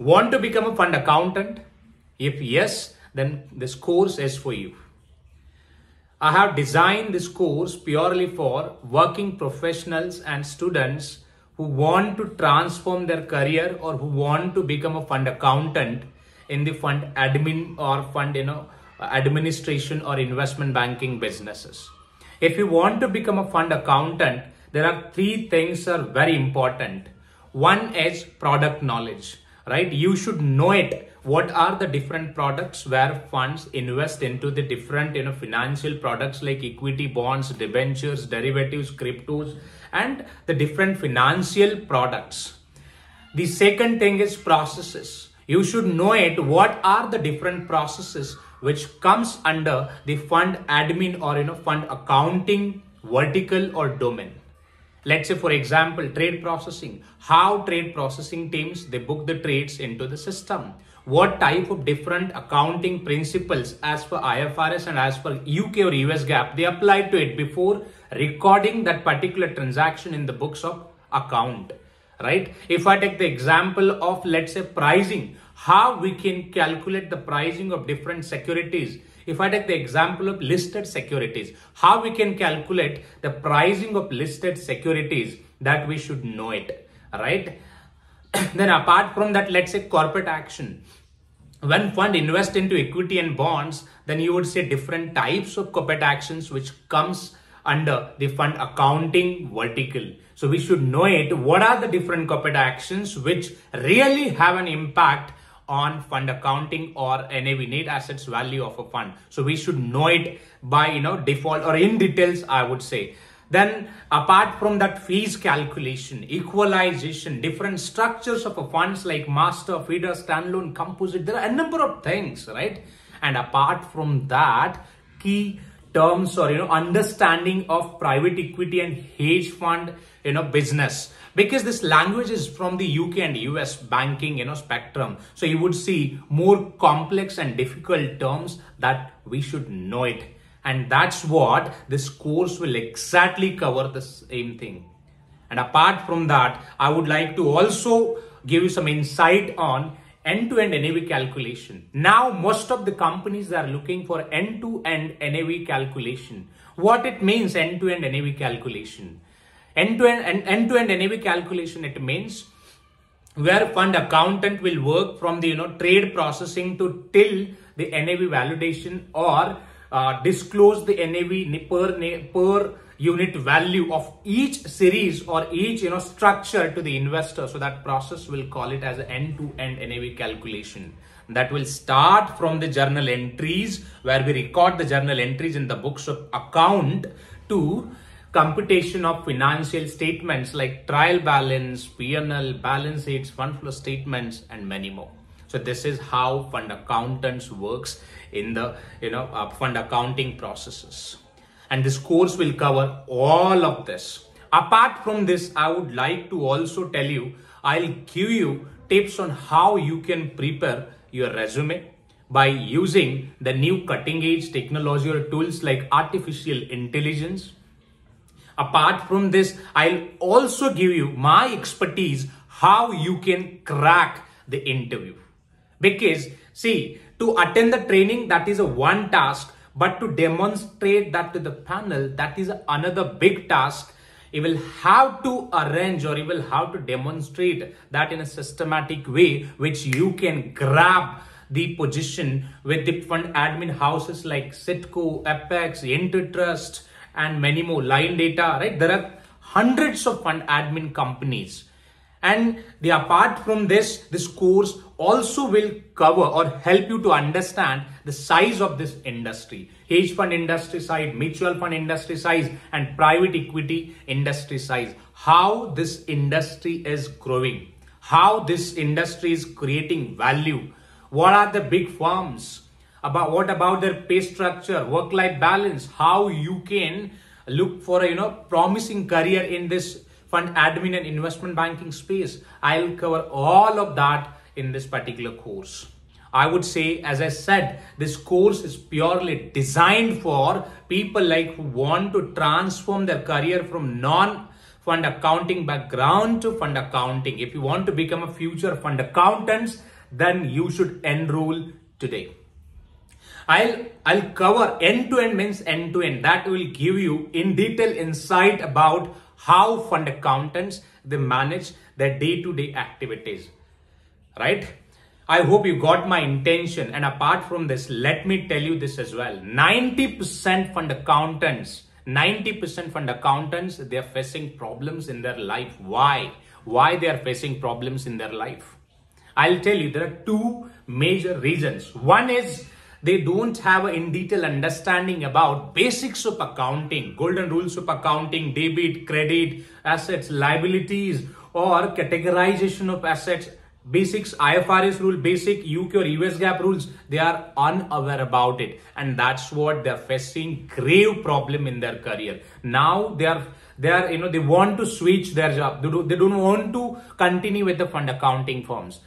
Want to become a fund accountant? If yes, then this course is for you. I have designed this course purely for working professionals and students who want to transform their career or who want to become a fund accountant in the fund admin or fund administration or investment banking businesses. If you want to become a fund accountant, there are three things that are very important. One is product knowledge, right? You should know it. What are the different products where funds invest into the different financial products like equity, bonds, debentures, derivatives, cryptos, and the different financial products. The second thing is processes. You should know it. What are the different processes which comes under the fund admin or fund accounting vertical or domain? Let's say, for example, trade processing. How trade processing teams, they book the trades into the system. What type of different accounting principles as per IFRS and as per UK or US GAAP, they apply to it before recording that particular transaction in the books of account, right? If I take the example of, let's say, pricing, how we can calculate the pricing of different securities. If I take the example of listed securities, how we can calculate the pricing of listed securities, that we should know it, right? Then apart from that, let's say corporate action. When fund invest into equity and bonds, then you would say different types of corporate actions which comes under the fund accounting vertical. So we should know it. What are the different corporate actions which really have an impact on fund accounting or NAV, net assets value of a fund? So we should know it by default or in details, I would say. Then apart from that, fees calculation, equalization, different structures of a funds like master, feeder, standalone, composite. There are a number of things, right? And apart from that, key terms or understanding of private equity and hedge fund business, because this language is from the UK and US banking spectrum. So you would see more complex and difficult terms that we should know it. And that's what this course will exactly cover, the same thing. And apart from that, I would like to also give you some insight on end-to-end NAV calculation. Now, most of the companies are looking for end-to-end NAV calculation. What it means, end-to-end NAV calculation? End-to-end NAV calculation, it means where fund accountant will work from the trade processing to till the NAV validation, or disclose the NAV per unit value of each series or each structure to the investor. So that process will call it as end-to-end NAV calculation. That will start from the journal entries, where we record the journal entries in the books of account, to computation of financial statements like trial balance, PNL, balance sheets, fund flow statements, and many more. So this is how fund accountants works in the fund accounting processes. And this course will cover all of this. Apart from this, I would like to also tell you, I'll give you tips on how you can prepare your resume by using the new cutting edge technology or tools like artificial intelligence. Apart from this, I'll also give you my expertise, how you can crack the interview. Because see, to attend the training, that is a one task, but to demonstrate that to the panel, that is another big task. You will have to arrange, or you will have to demonstrate that in a systematic way, which you can grab the position with the fund admin houses like Citco, Apex, Intertrust, and many more, Line Data, right? There are hundreds of fund admin companies. And apart from this, this course also will cover or help you to understand the size of this industry. Hedge fund industry size, mutual fund industry size, and private equity industry size. How this industry is growing. How this industry is creating value. What are the big firms? What about their pay structure, work-life balance? How you can look for a promising career in this fund admin and investment banking space. I'll cover all of that in this particular course. I would say, as I said, this course is purely designed for people like who want to transform their career from non fund accounting background to fund accounting. If you want to become a future fund accountant, then you should enroll today. I'll cover end-to-end means end-to-end. That will give you in detail insight about how fund accountants, they manage their day-to-day activities, right? I hope you got my intention. And apart from this, let me tell you this as well. 90% fund accountants, they are facing problems in their life. Why they are facing problems in their life? I'll tell you, there are two major reasons. One is they don't have an in-detail understanding about basics of accounting, golden rules of accounting, debit, credit, assets, liabilities, or categorization of assets. Basics, IFRS rule, basic UK or US GAAP rules, they are unaware about it. And that's what they're facing grave problem in their career. Now they are, they want to switch their job. They don't want to continue with the fund accounting firms.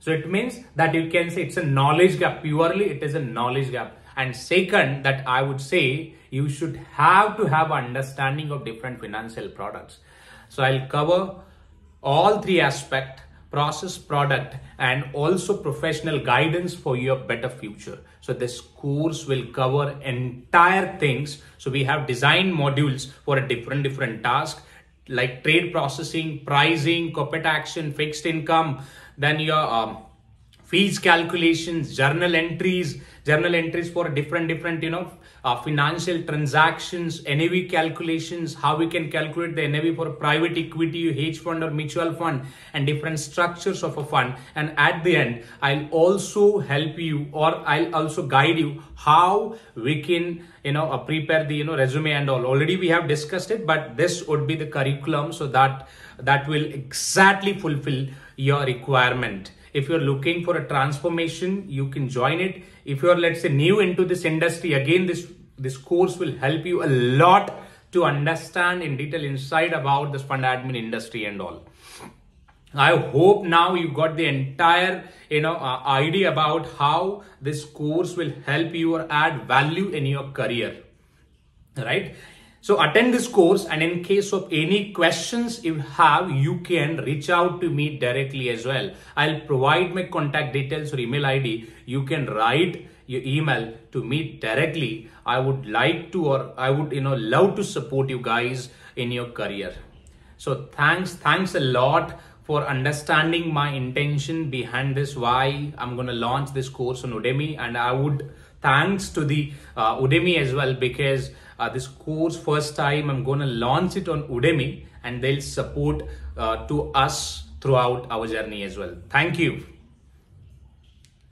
So it means that you can say it's a knowledge gap. Purely it is a knowledge gap. And second, that I would say you should have to have understanding of different financial products. So I'll cover all three aspects: process, product, and also professional guidance for your better future. So this course will cover entire things. So we have designed modules for a different task, like trade processing, pricing, corporate action, fixed income, then your fees calculations, journal entries for different financial transactions, NAV calculations, how we can calculate the NAV for private equity, hedge fund or mutual fund, and different structures of a fund. And at the end, I'll also help you, or I'll also guide you how we can prepare the resume and all. Already we have discussed it, but this would be the curriculum, so that will exactly fulfill your requirement. If you're looking for a transformation, you can join it. If you're, let's say, new into this industry, again, this course will help you a lot to understand in detail inside about this fund admin industry and all. I hope now you got the entire idea about how this course will help you or add value in your career, right? So attend this course, and in case of any questions you have, you can reach out to me directly as well. I'll provide my contact details or email ID. You can write your email to me directly. I would love to support you guys in your career. So thanks a lot for understanding my intention behind this, why I'm going to launch this course on Udemy. And I would thanks to the Udemy as well, because this course, first time I'm going to launch it on Udemy, and they'll support to us throughout our journey as well. Thank you.